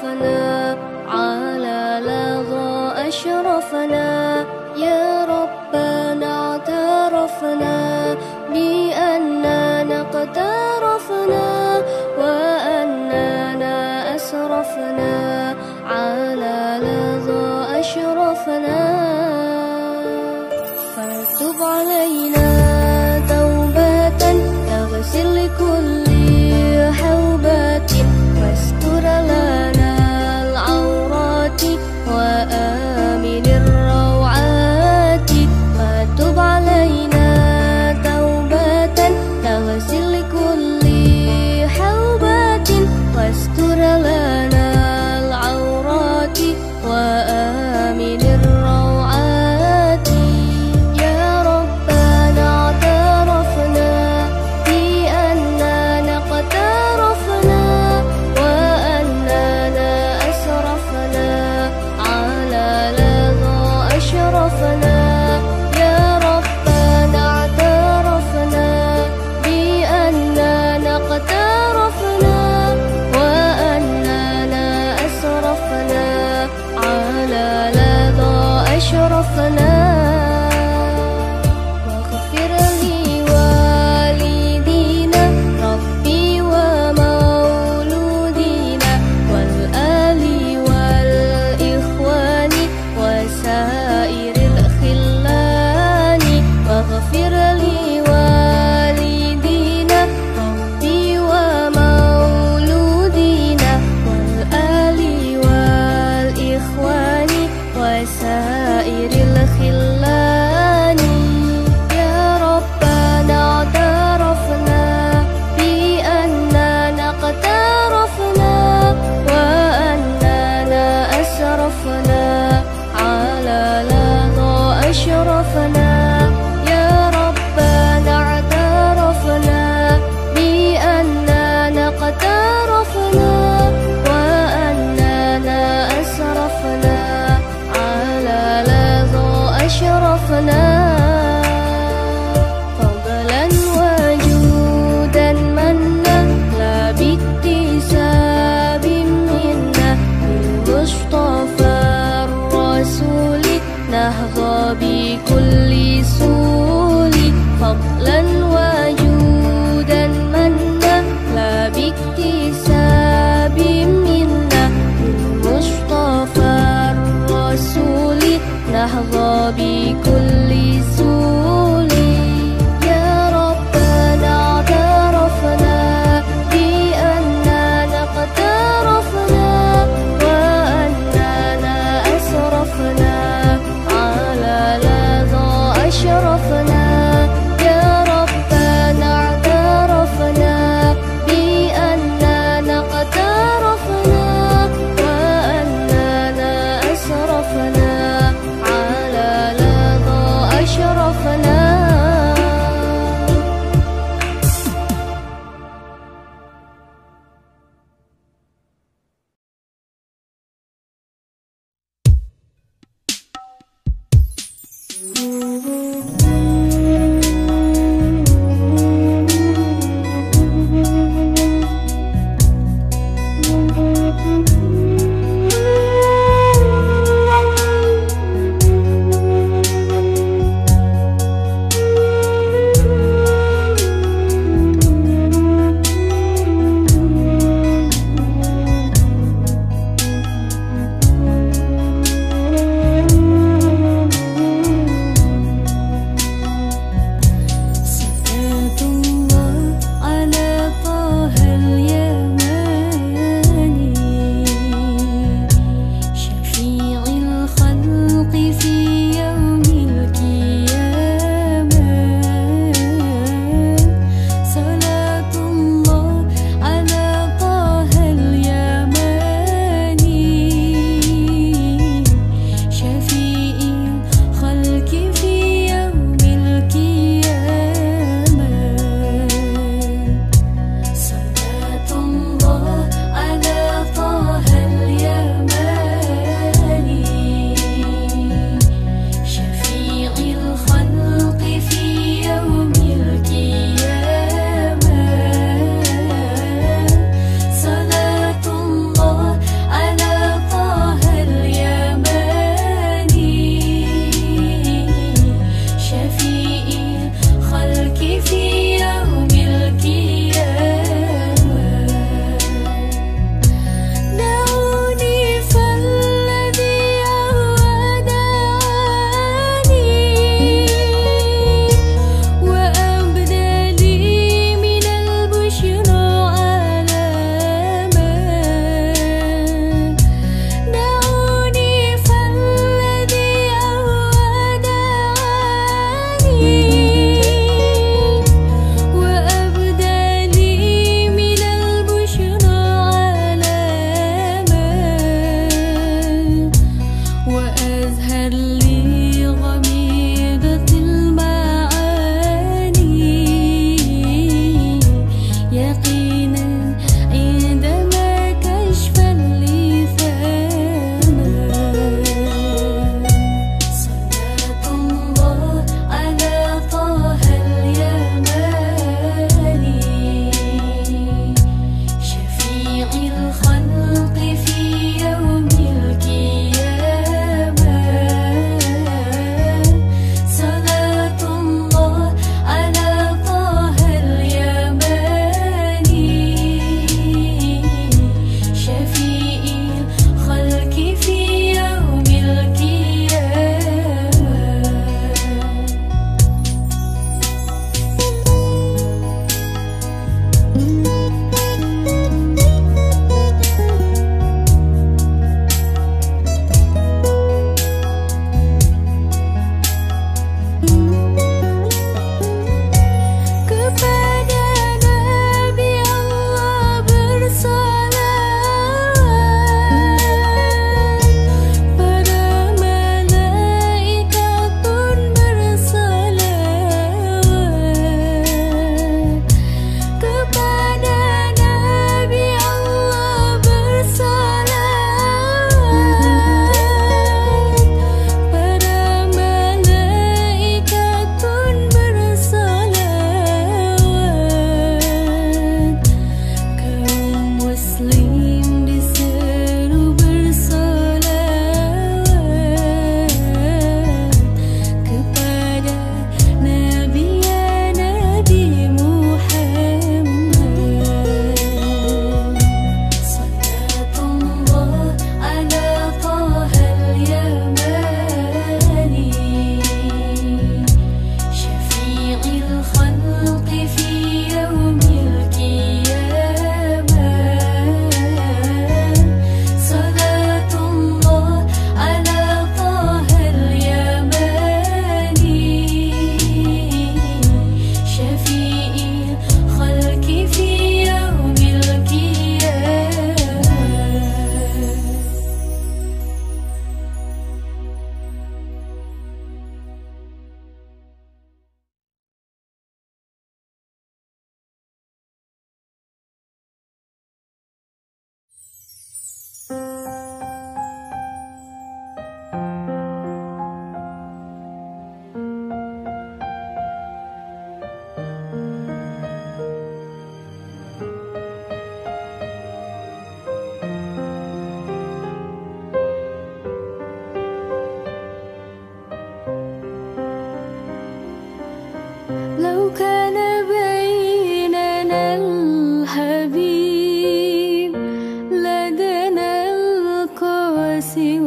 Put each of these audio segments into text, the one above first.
أشرفنا على لظى أشرفنا يا ربنا اعترفنا بأننا اقترفنا وأننا أسرفنا على لظى أشرفنا فتب علينا توبة تغسل لكل حوبات واستر لنا العورات وآمن الروعات وتب علينا توبة تغسل لكل حوبات واستر لنا العورات وآمن الروعات يا ربنا اعترفنا بأننا نقترفنا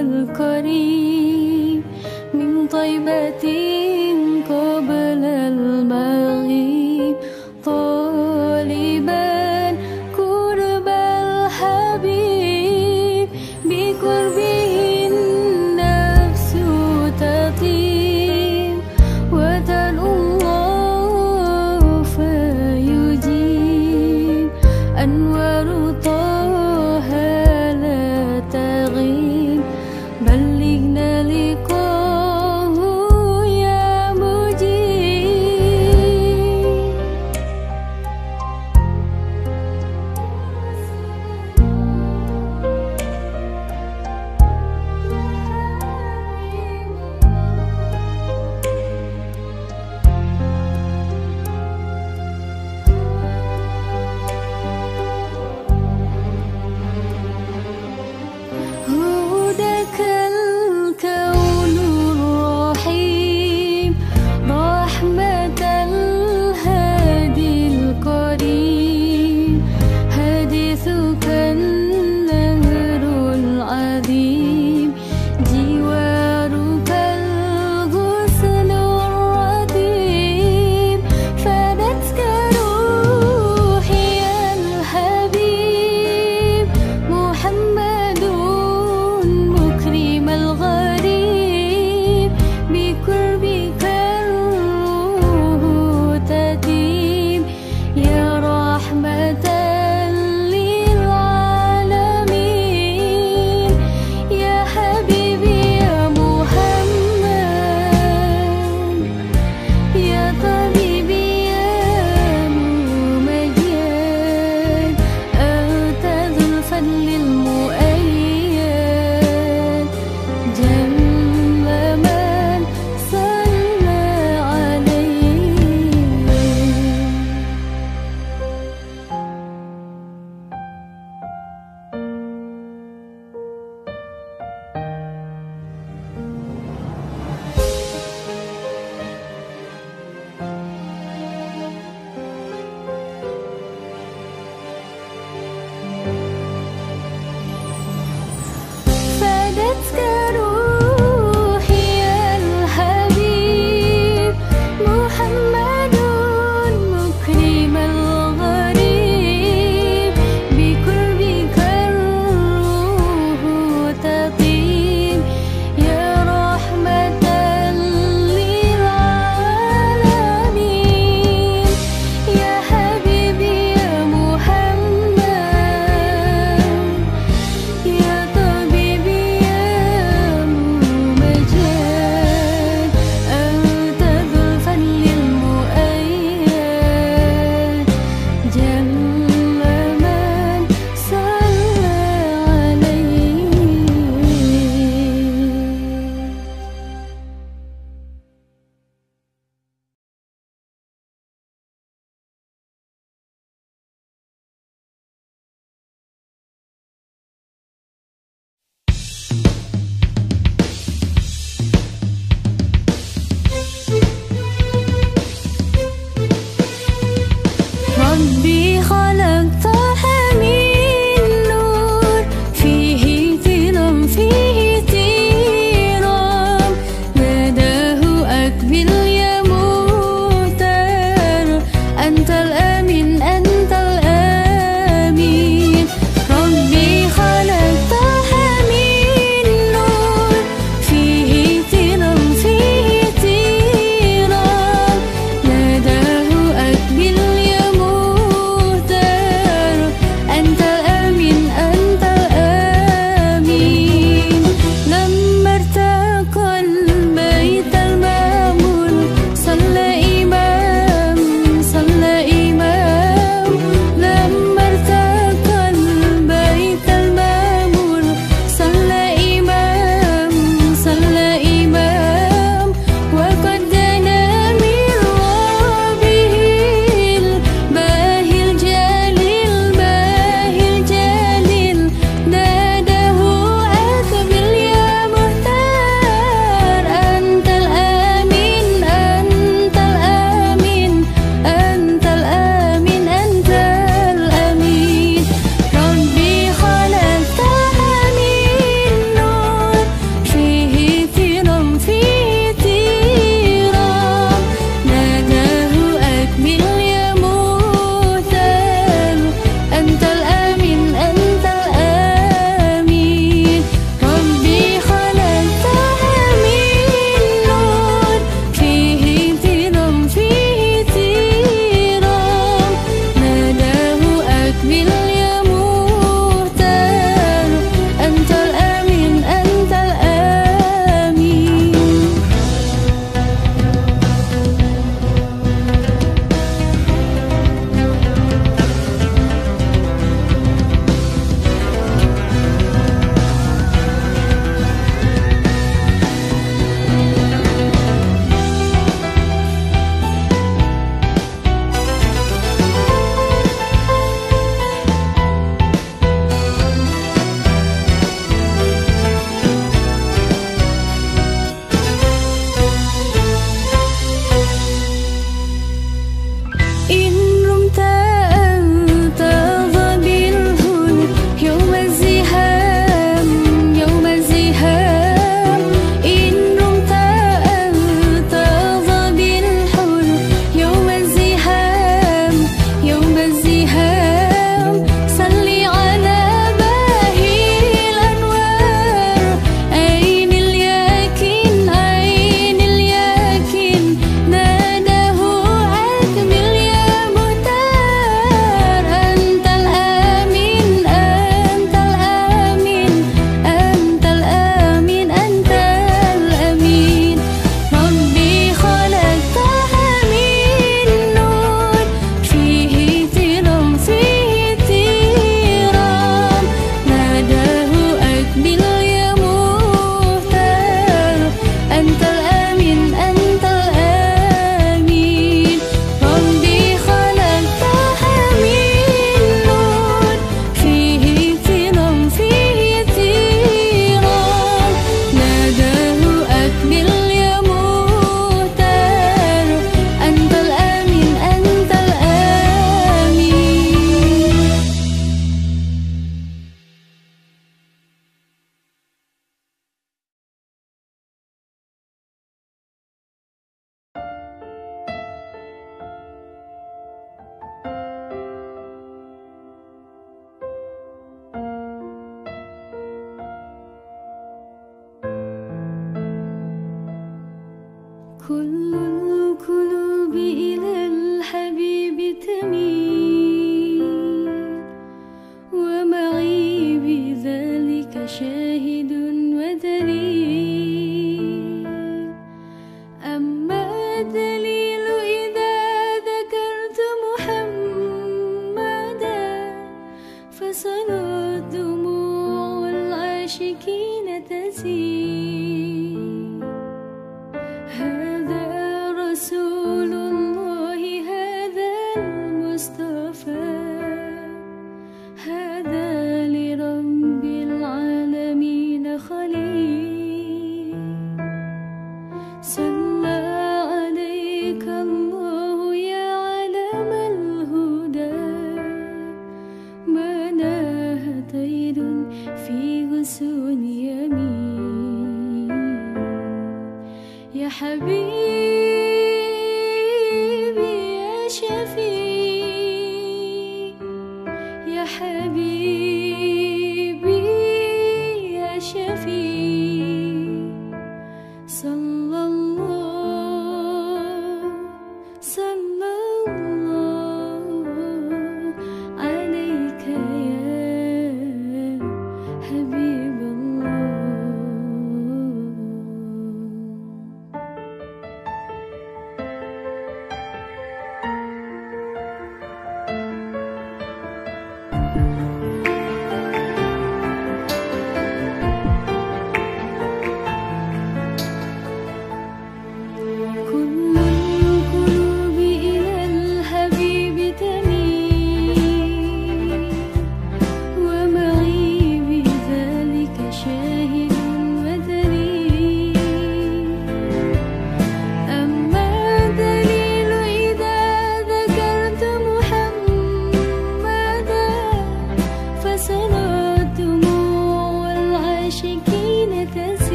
القريب من طيبة قبل المغيب طالبا قرب الحبيب بقربه النفس تطيب وتدعو الله فيجيب أنوار بلغنا لقاءه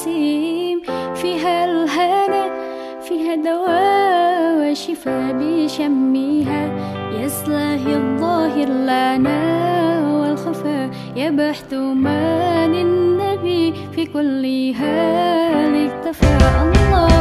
نسيم فيها الهنا فيها دواء وشفاء بشمها يسلهي الظاهر لنا والخفاء يبحث عن النبي في كل حال اكتفى الله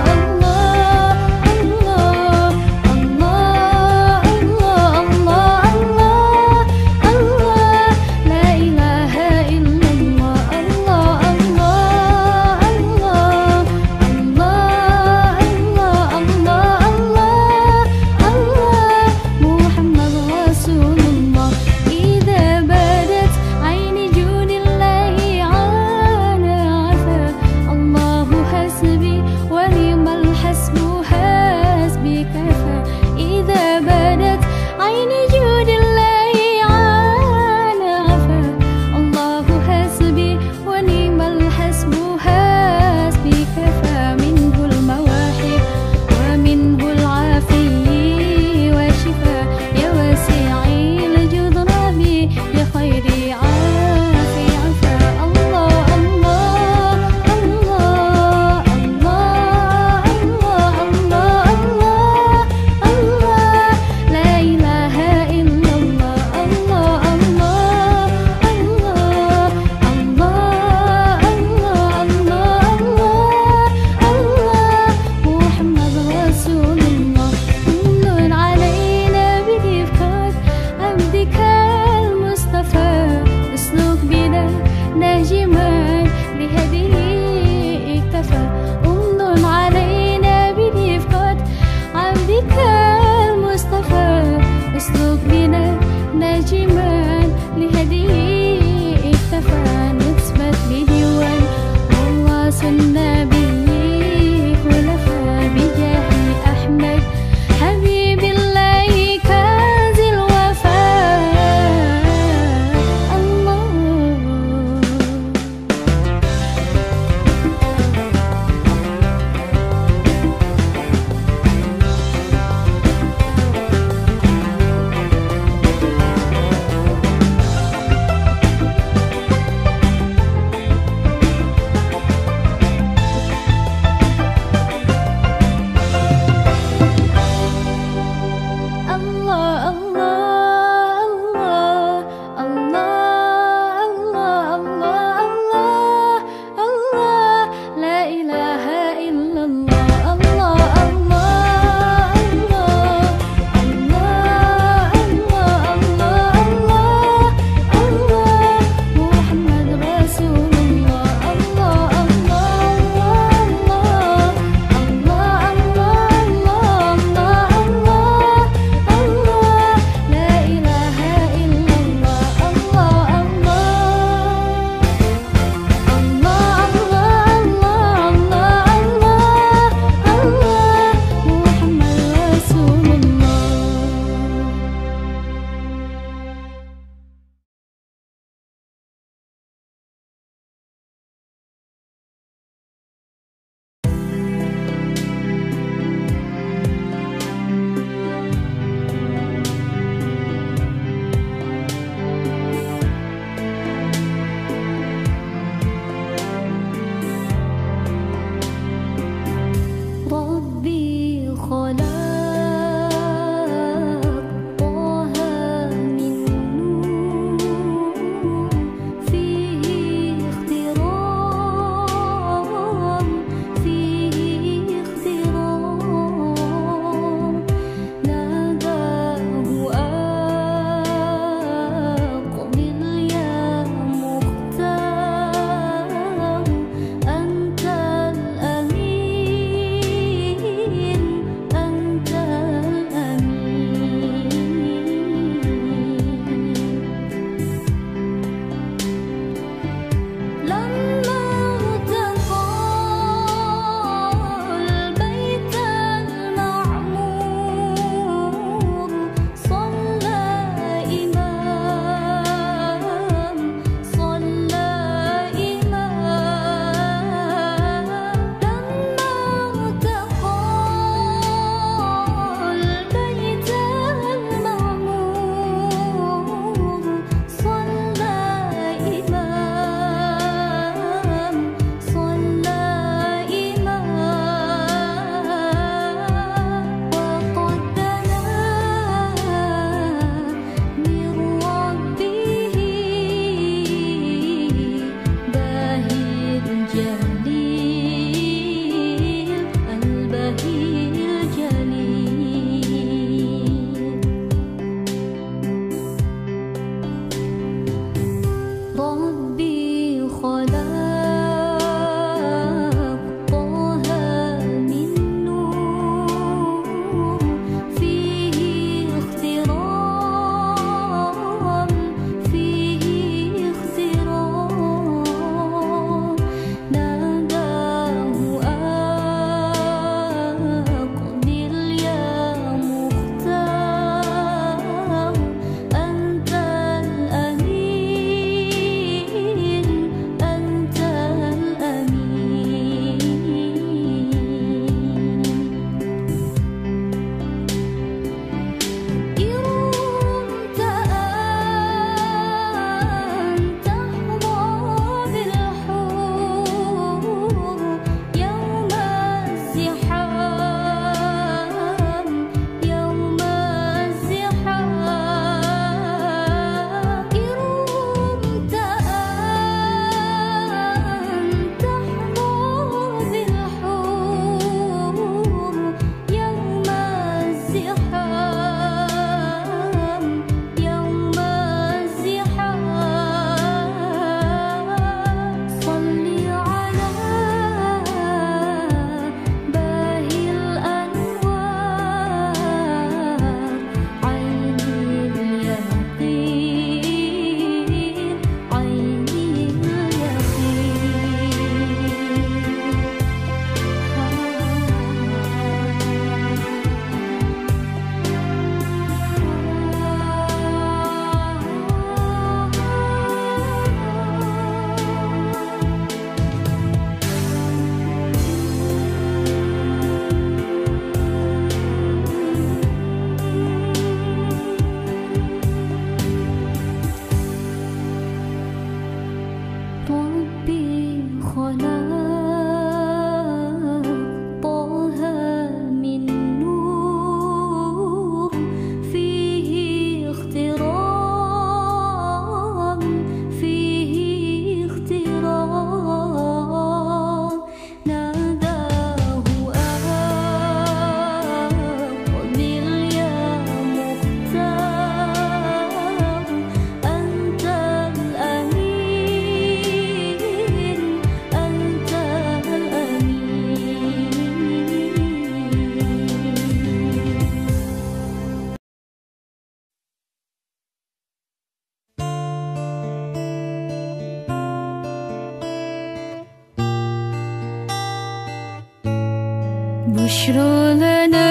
بشرى لنا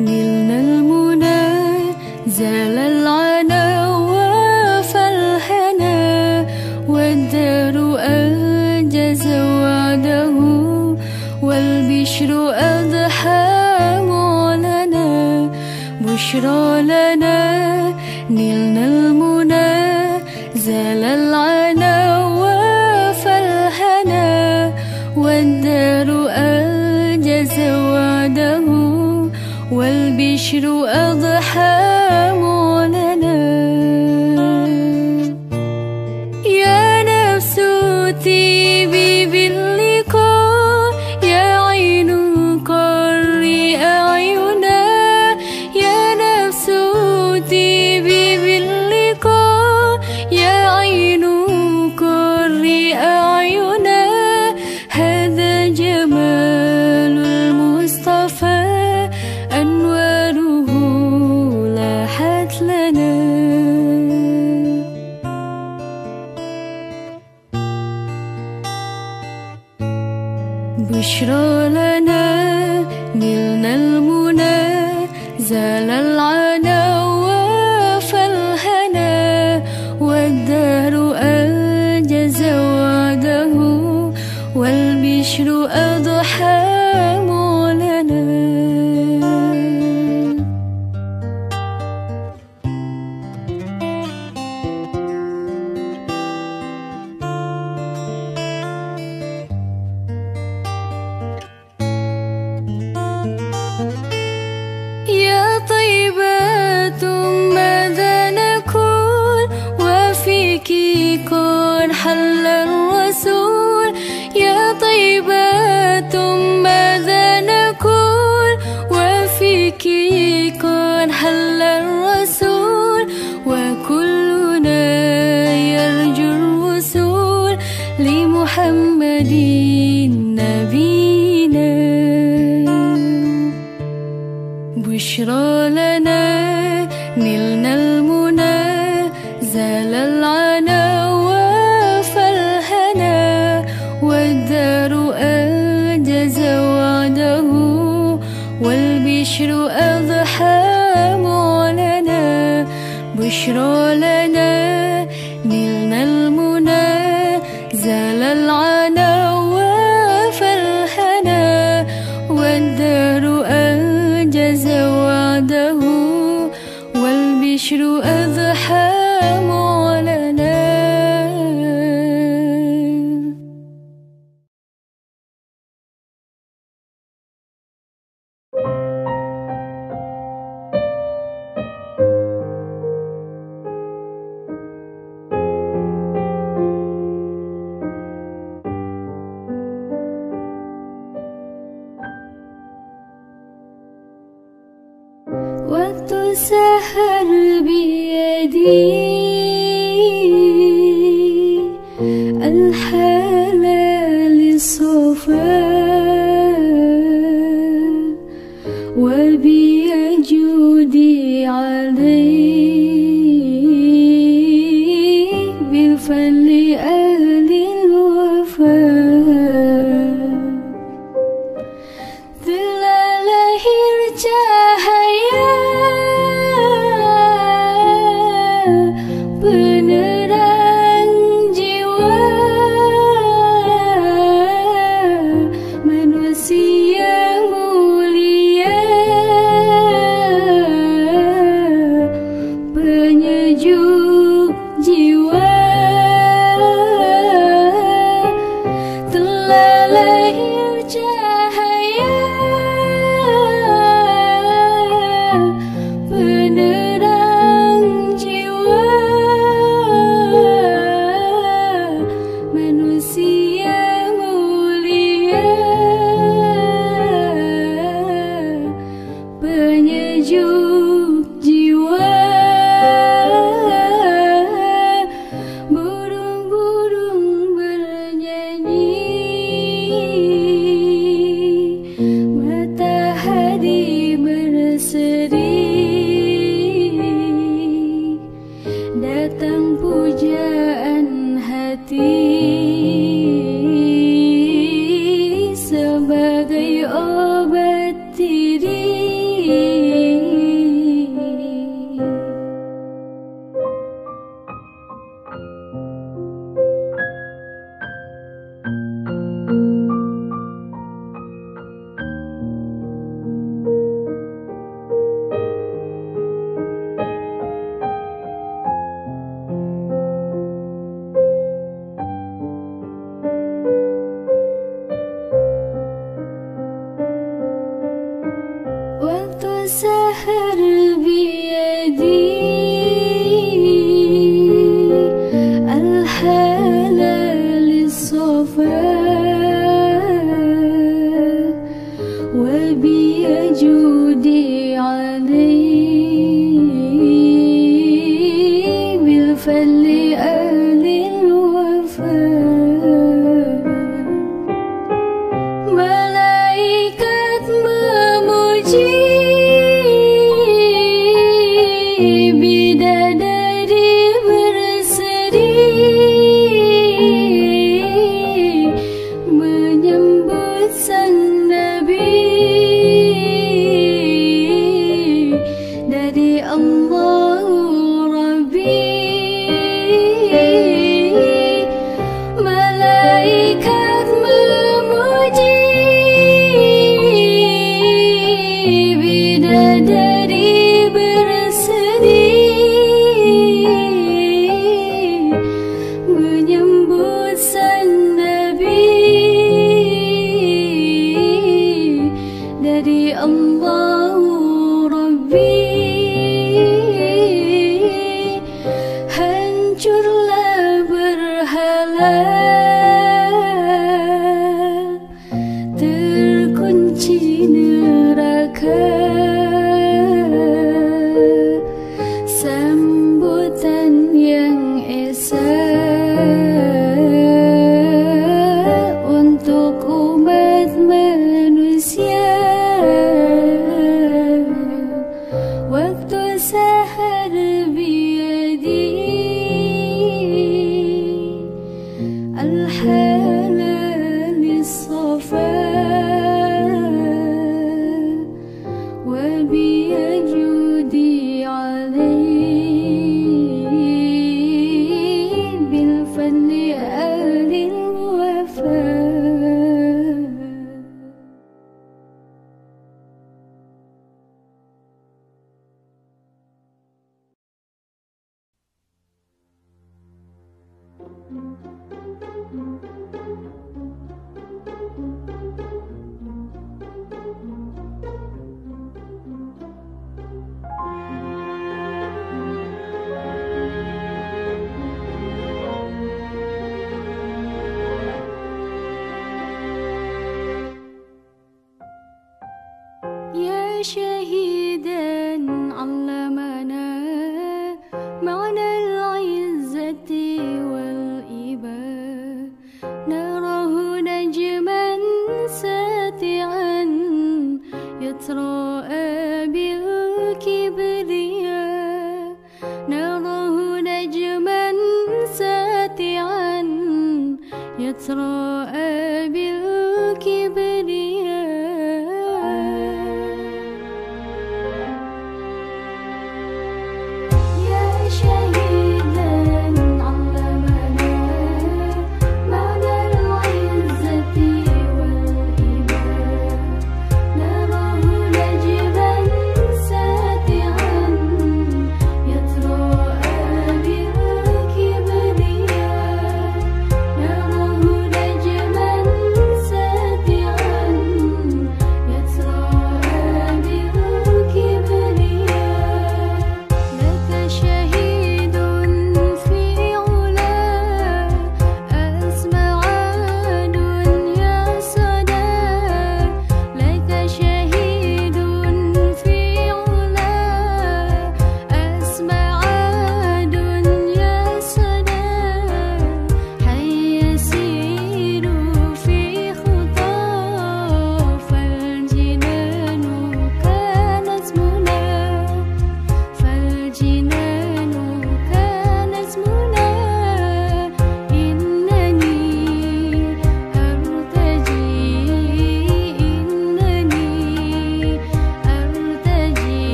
نلنا المنى زال العنا وفالهنا والدار أنجز وعده والبشر أضحى معلنا بشرى لنا نلنا المنى زال العنا وفالهنا والدار أنجز وعده والبشر أضحى معلنا. يا نفس طيبي باللقاء يا عين قري أعينا يا نفس طيبي باللقاء يا عين قري أعينا هذا جمال المصطفى أنواره لاحت لنا. بشرى لنا نلنا المنى زال العنا وفالهنا والدهر أنجز وعده والبشر أضحى معلنا. يا طيبة ماذا نقول وفيك كن حل الرسول يا طيبة ماذا نقول وفيك كن حل الرسول وكلنا يرجو الوصول لمحمد نبينا. بشرى لنا نلنا المنى زال العنا وفالهنا والدار أنجز وعده والبشر أضحى معلنا. بشرى لنا نلنا المنى زال العنا وفالهنا والدار أنجز وعده والبشر أضحى معلنا. Waktu sahar biyadi al-halal sofa wa biyajudi alay bifalli ahlil wafa telah lahir cahaya sebagai obat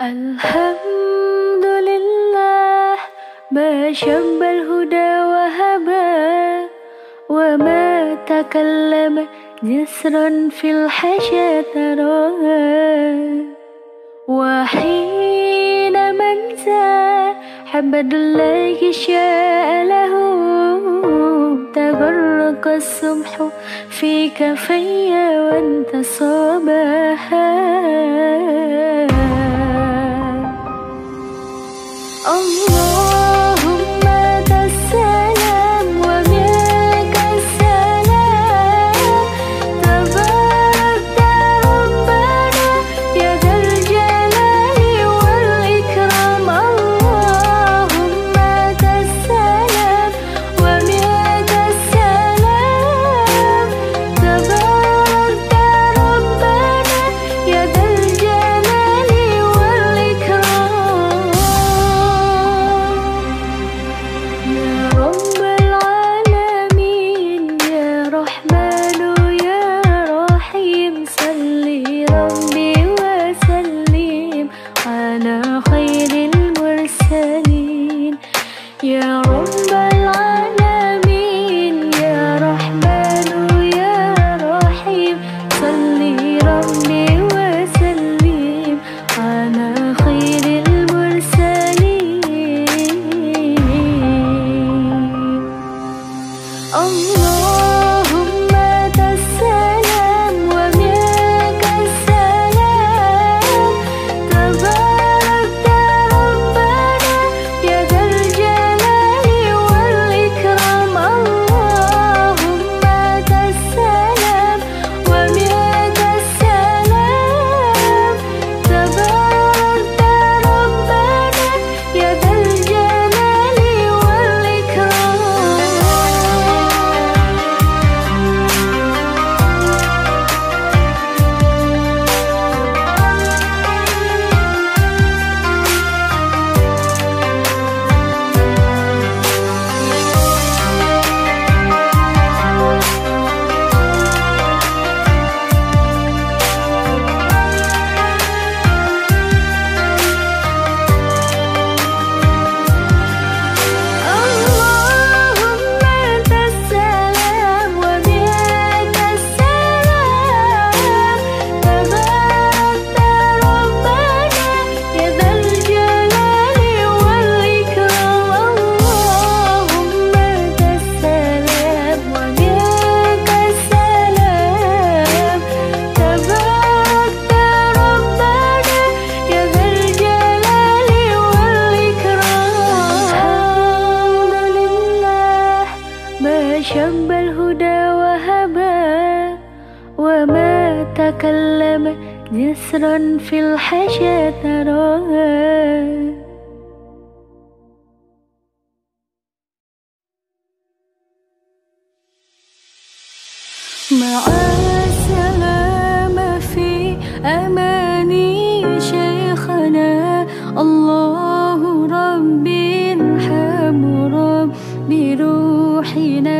Alhamdulillah ma syambal huda wahaba wa ma takallama jisran fil hasyataraha wa hina manza habbadullahi sya'alahu tabarraqa sumhu fi kafayya wa antasabaha. Allahumma tassalam wa minka salam, tabarakta rabbana ya dzal jalali wal ikram. Allahumma tassalam wa minka salam, tabarakta rabbana ya dzal jalali wal ikram. Ya Rabbal Alamin, Ya Rahmanu, Ya Rahim, salli Rabbi wa sallim ala khairil mursalin. Allahumma tassalam wa minka salam, tabarakta rabbana ya dzal jalali. Syambal huda wahaba wa ma takallama jisran fil hasyataraha. Ma'a salama fi amani shaykhana Allahu Rabbi irhamu Rabbi ruhina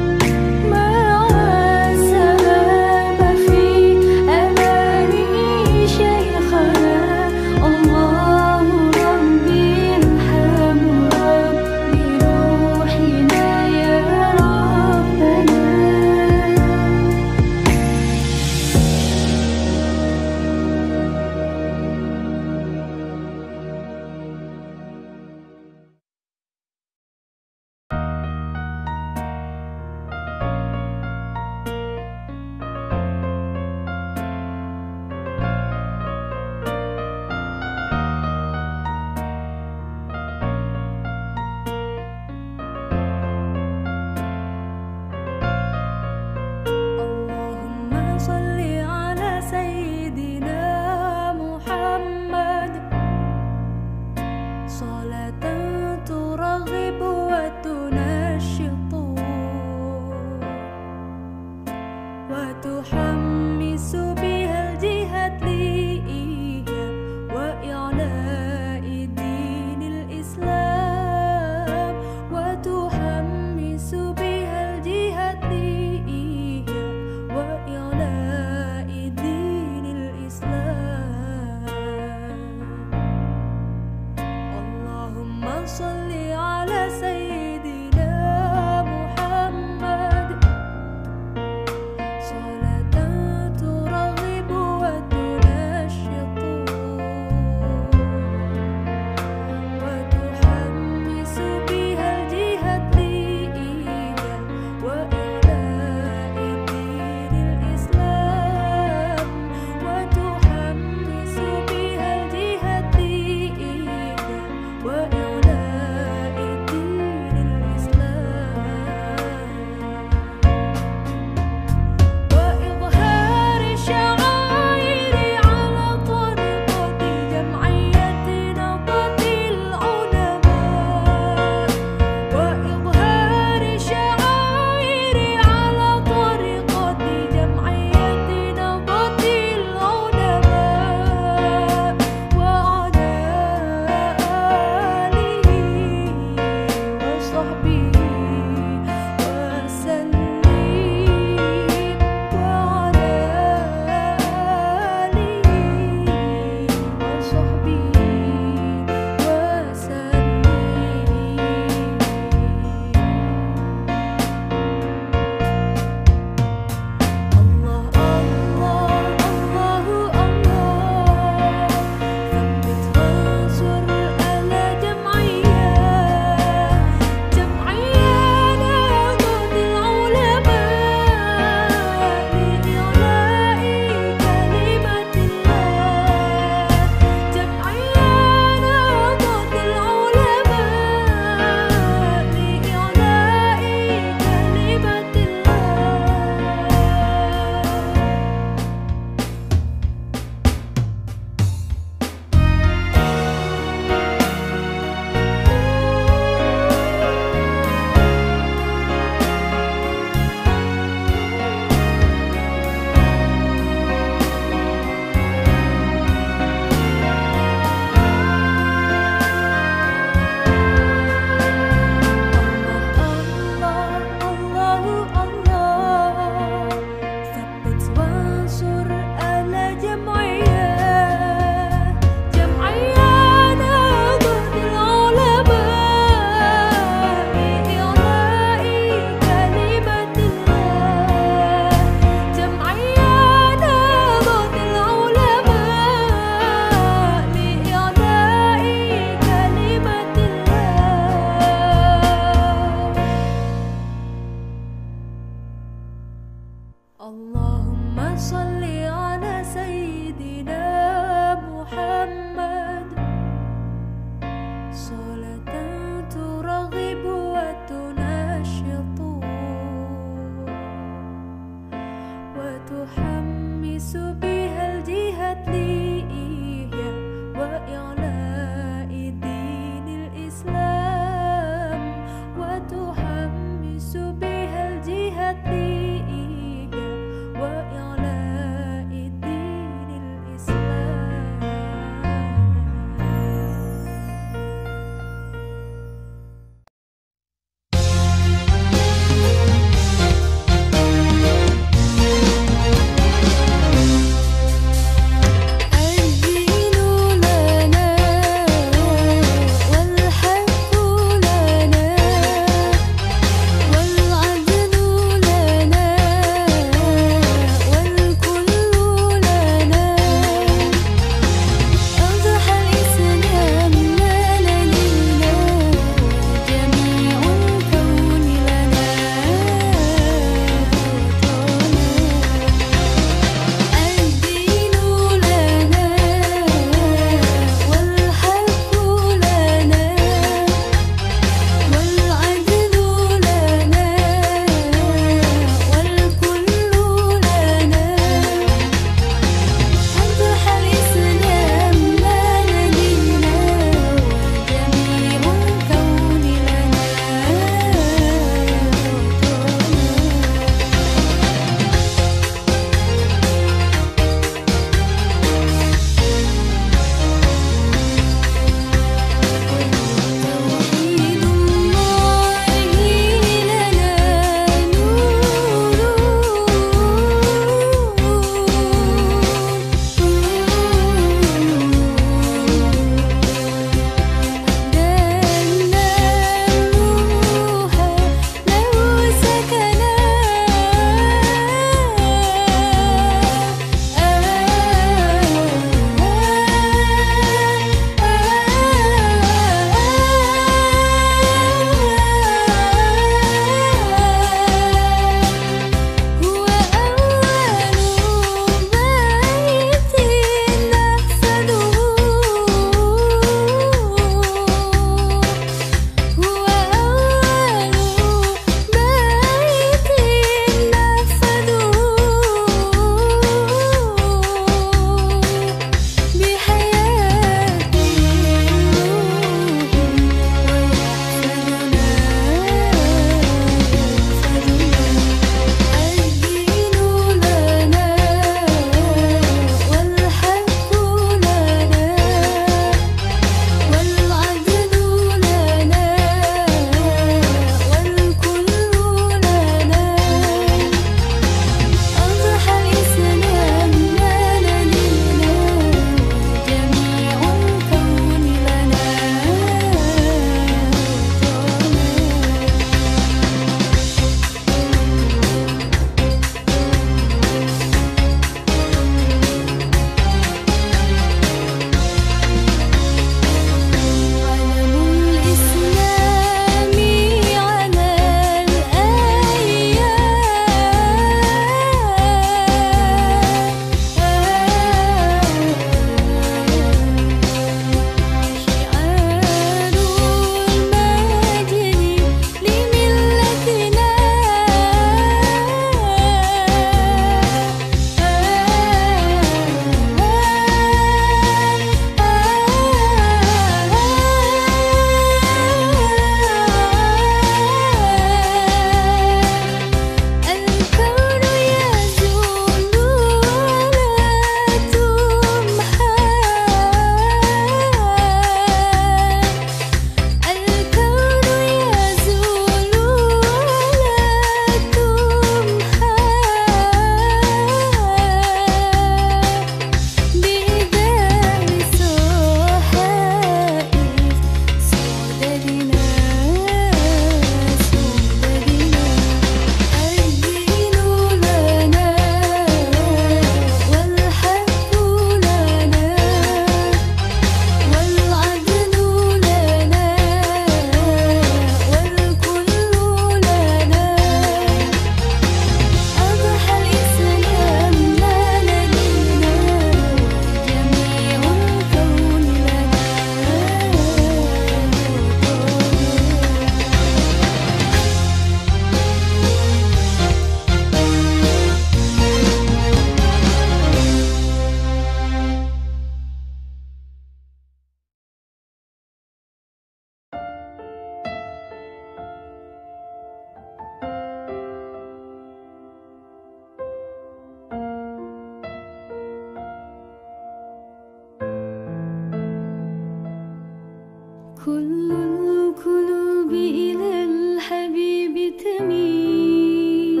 كل القلوب إلى الحبيب تميل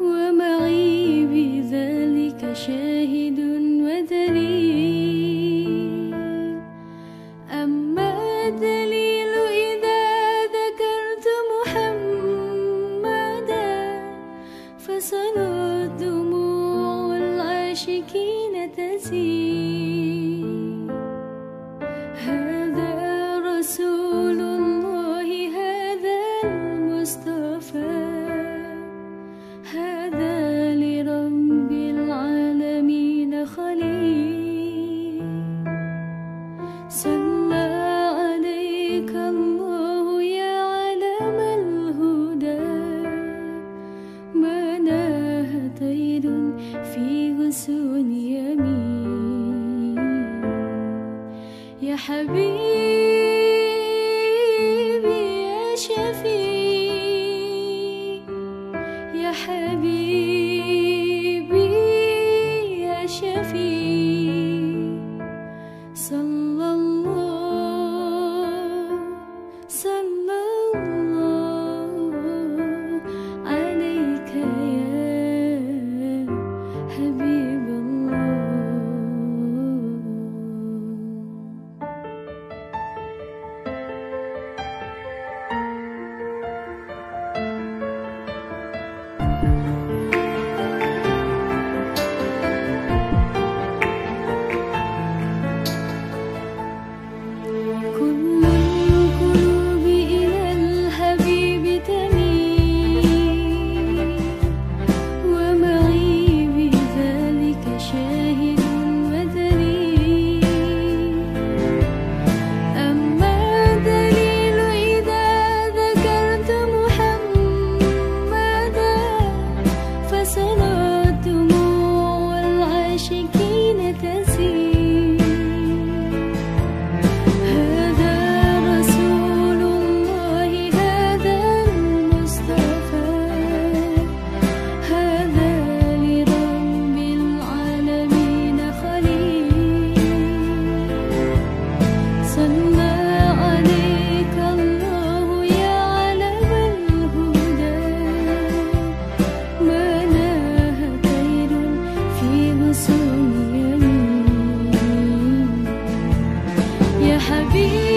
ومعي بذلك شاهد ودليل. أما دليل إذا ذكرت محمدا فصلت دموع العاشقين تسيل. رسول الله هذا المصطفى هذا لرب العالمين خليل. صلى عليك الله يا علم الهدى ما ناه طير في غصون يمين. يا حبيبي يا حبيبي يا شفيع صلى الله عليك يا حبيب الله.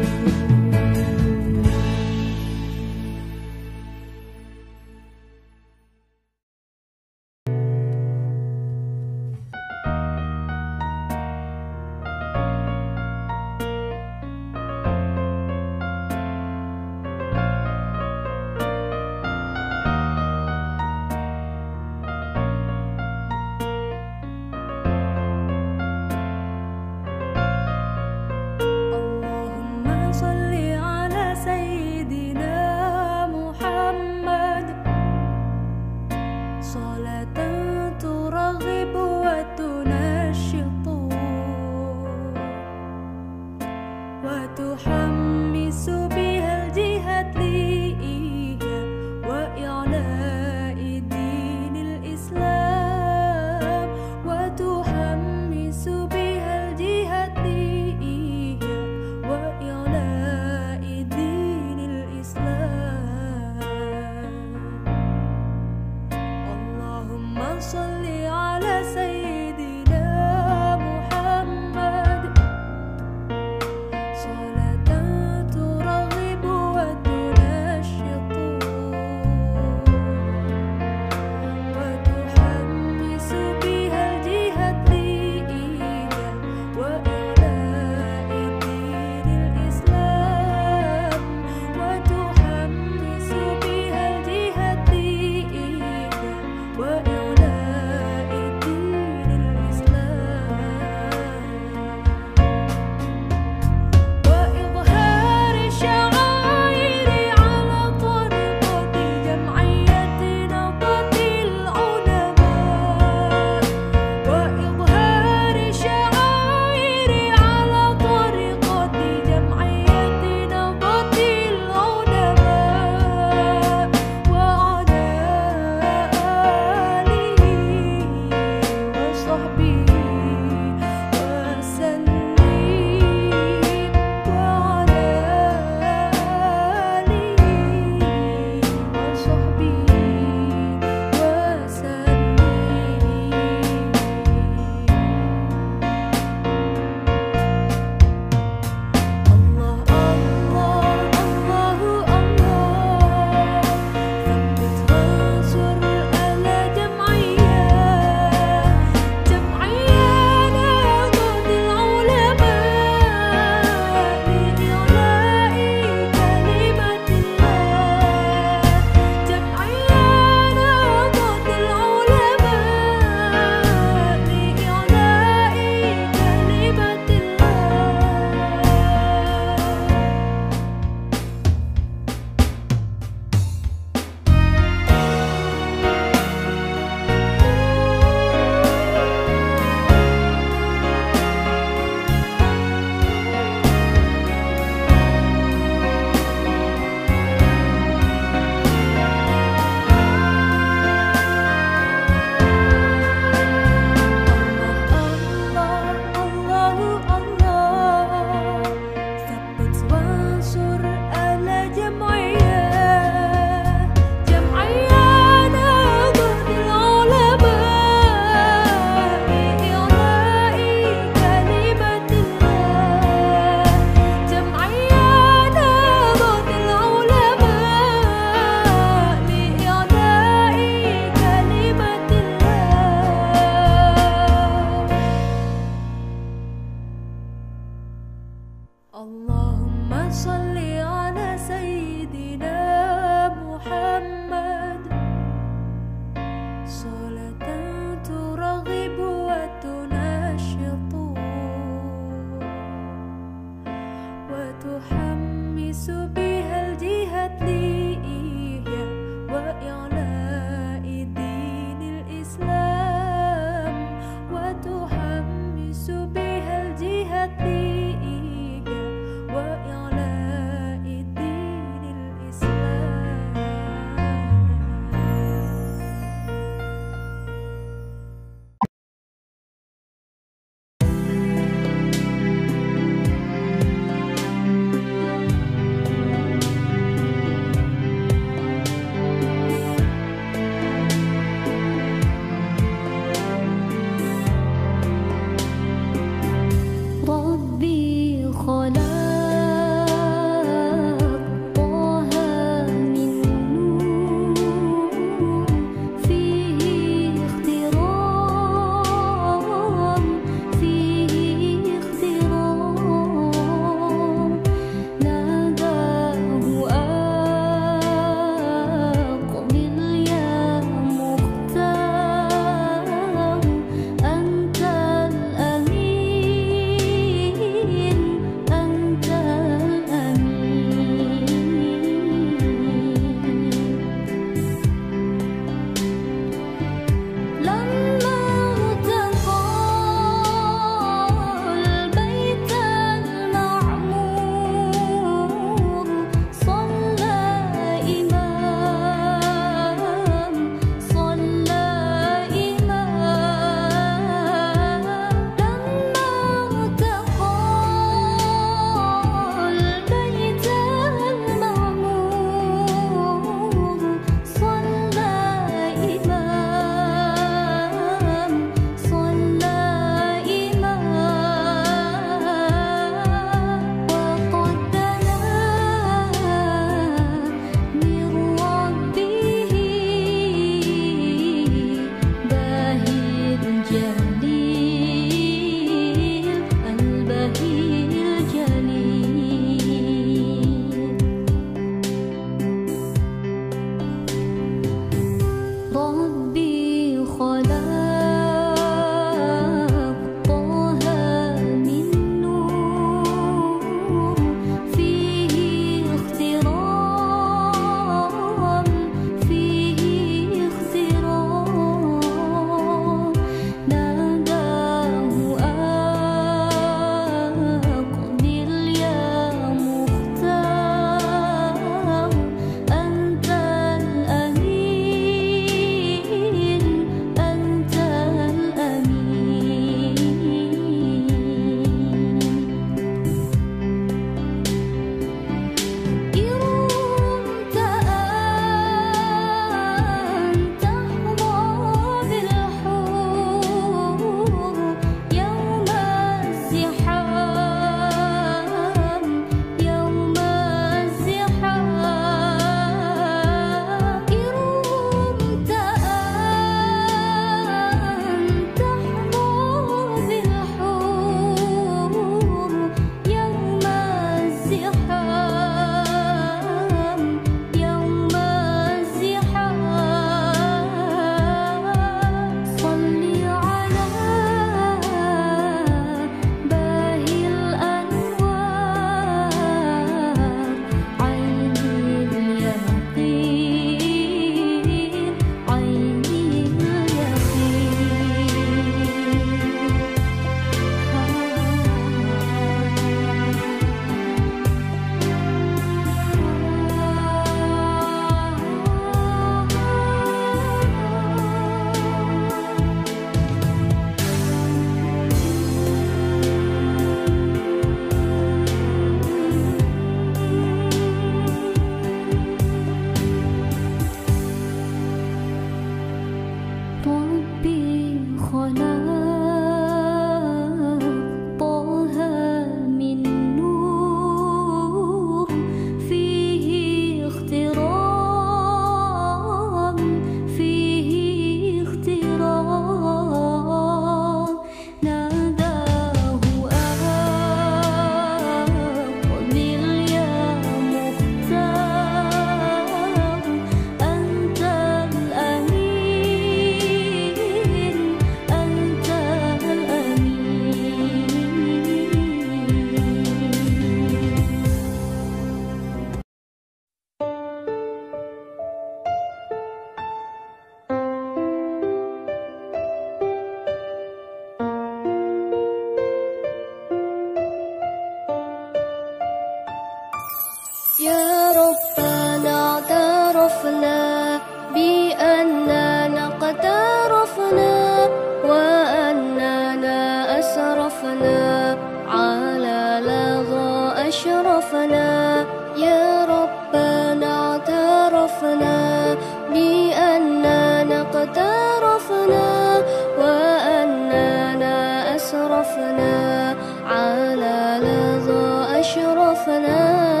ضعفنا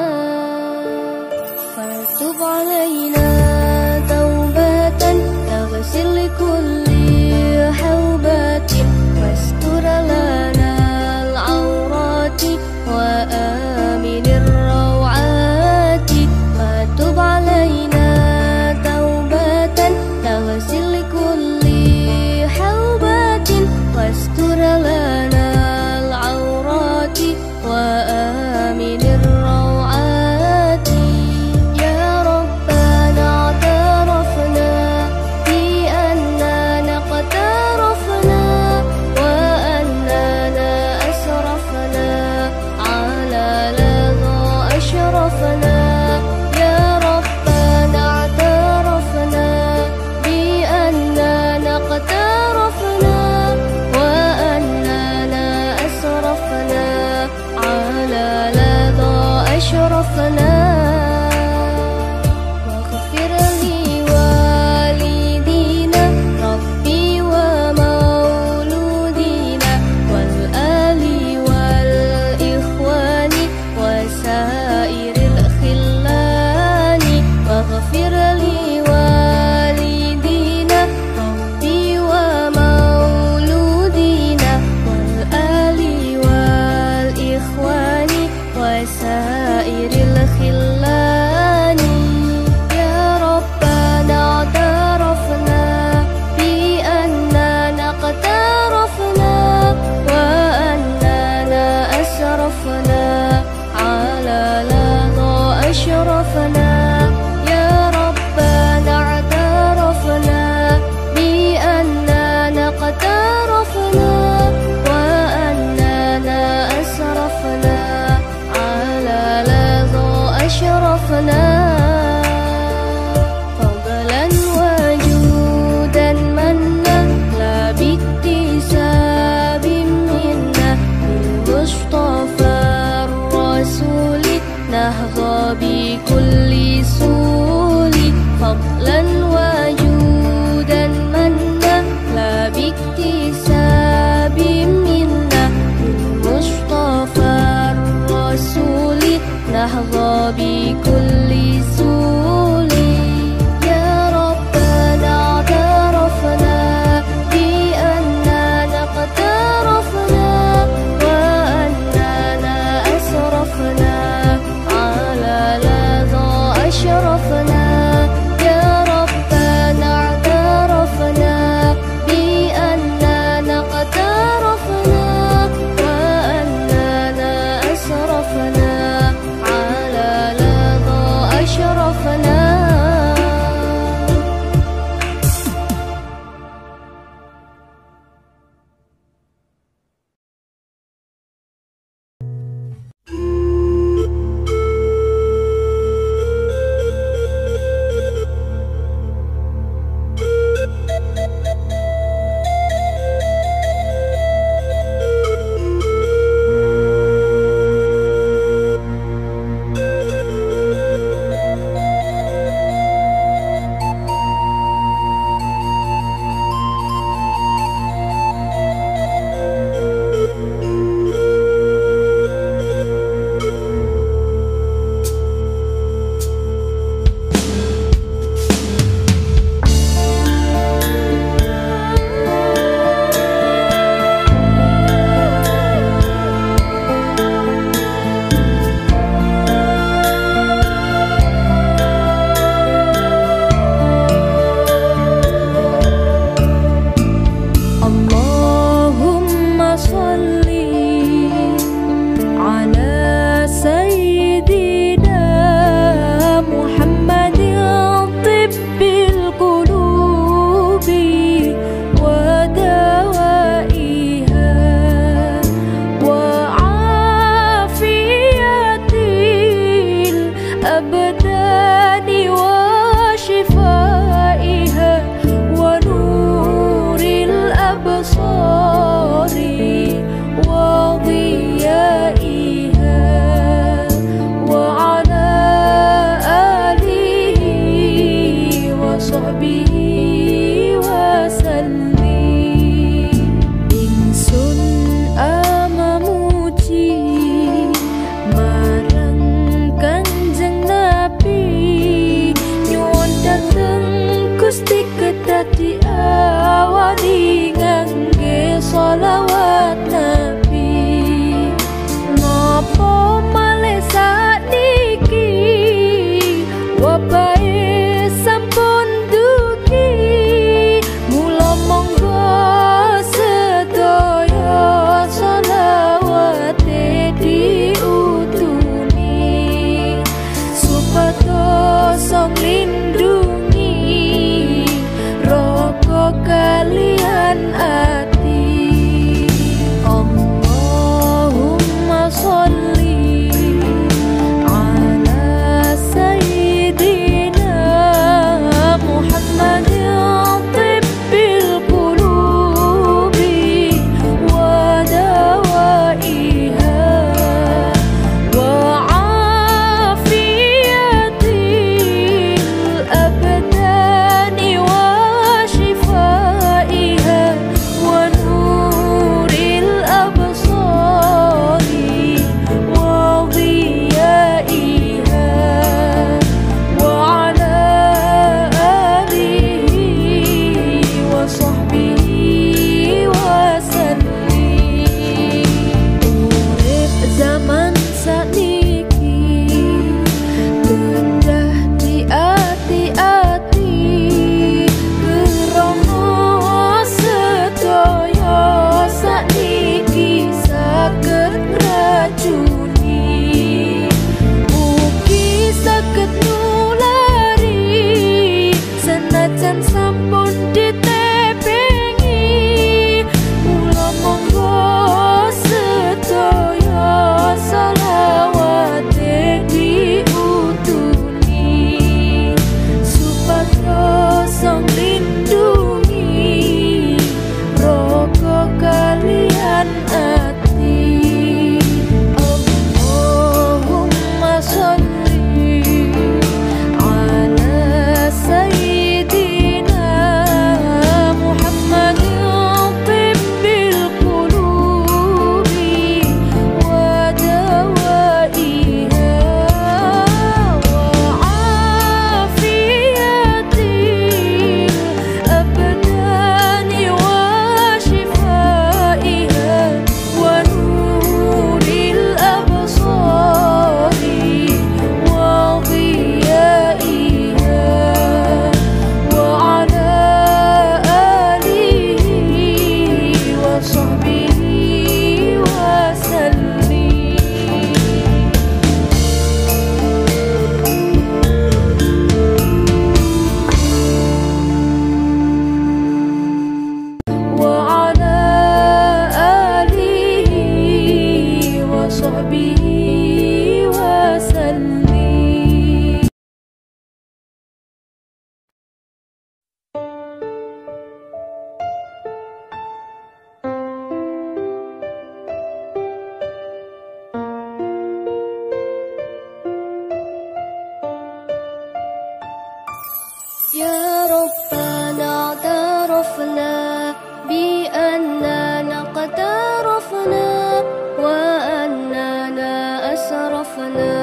فتب علينا توبة تغسل لكل حوبة واستر لنا العورات وآمن الروعات فتب علينا توبة تغسل لكل حوبة واستر لنا Ingsun ama muji marang hati awak dingangge sholawat Nabi. Nopo male sakniki wabahe sampun duki, mula monggo sedaya sholawate diutuni supados nglindungi rogo kalian ati. Allahumma sholli ala sayyidina Muhammadin tibbil qulubi wa dawaiha wa afiyatil abdani wa shifaiha wa nuril absari wa dhiyaiha wa ala alihi wa sahbihi wa sallim. Urip zaman sakniki gendah di ati-ati krana sedaya sakniki saged ngracuni, mugi saged nulari senajan sampun ditepengi. Mula monggo sedaya sholawate diutuni supados nglindungi rogo kaliyan ati. Allahumma sholli ala sayyidina Muhammadin tibbil qulubi wa dawaiha wa afiyatil abdani wa shifaiha wa nuril absari wa dhiyaiha wa ala alihi wa sahbihi wa sallim. Wa ala alihi wa sahbihi wa sallim. يا ربنا اعترفنا بأننا قد عرفنا وأننا أسرفنا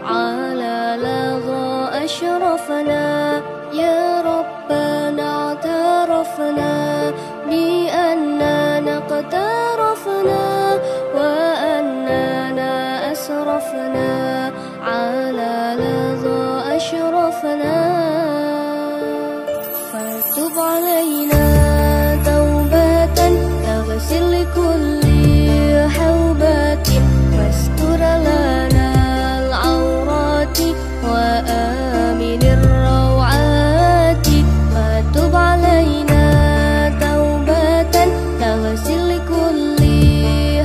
على لظى أشرفنا. يا ربنا اعترفنا بأننا قد عرفنا وأننا أسرفنا على لظى أشرفنا. فاتب علينا توبة تغسل لكل حوبة واستر لنا العورات وآمن الروعات. فاتب علينا توبة تغسل لكل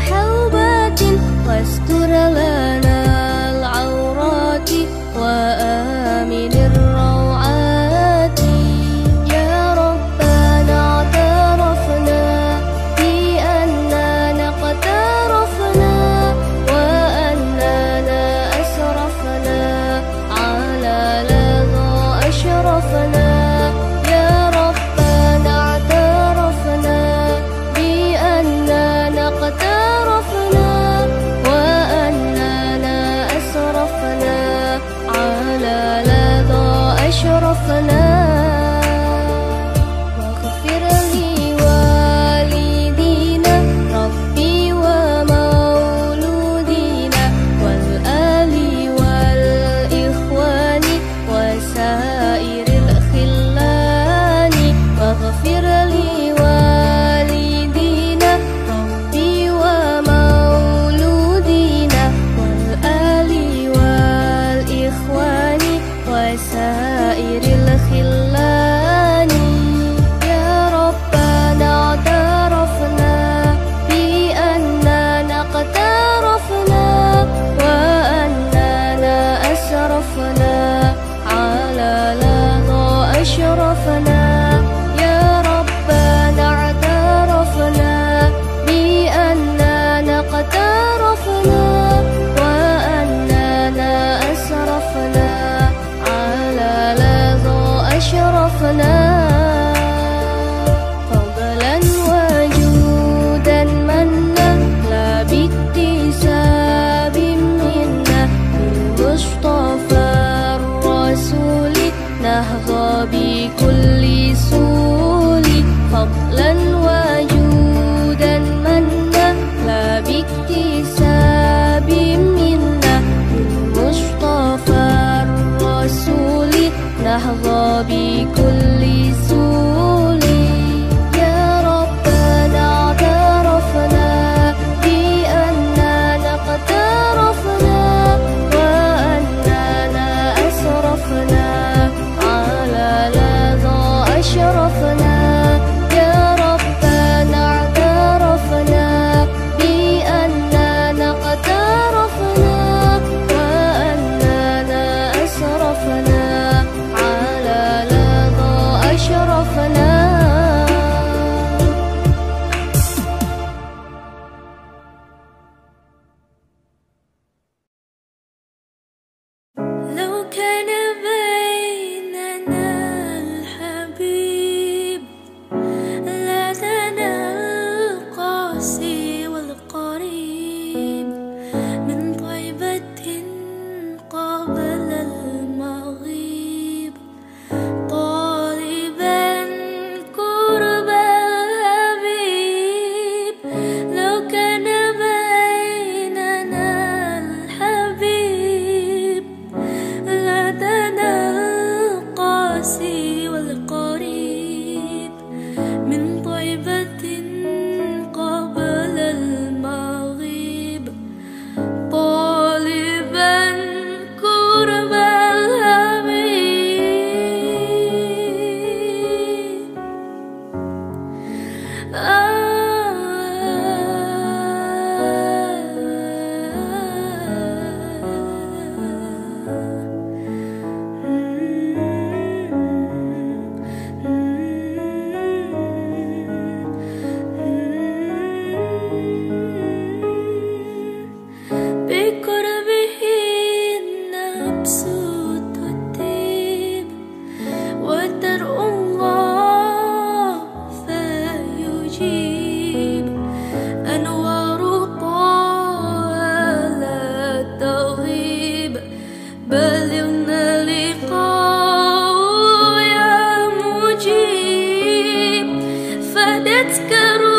حوبة واستر لنا العورات وآمن الروعات. يا ربنا اعترفنا بأننا Let's go.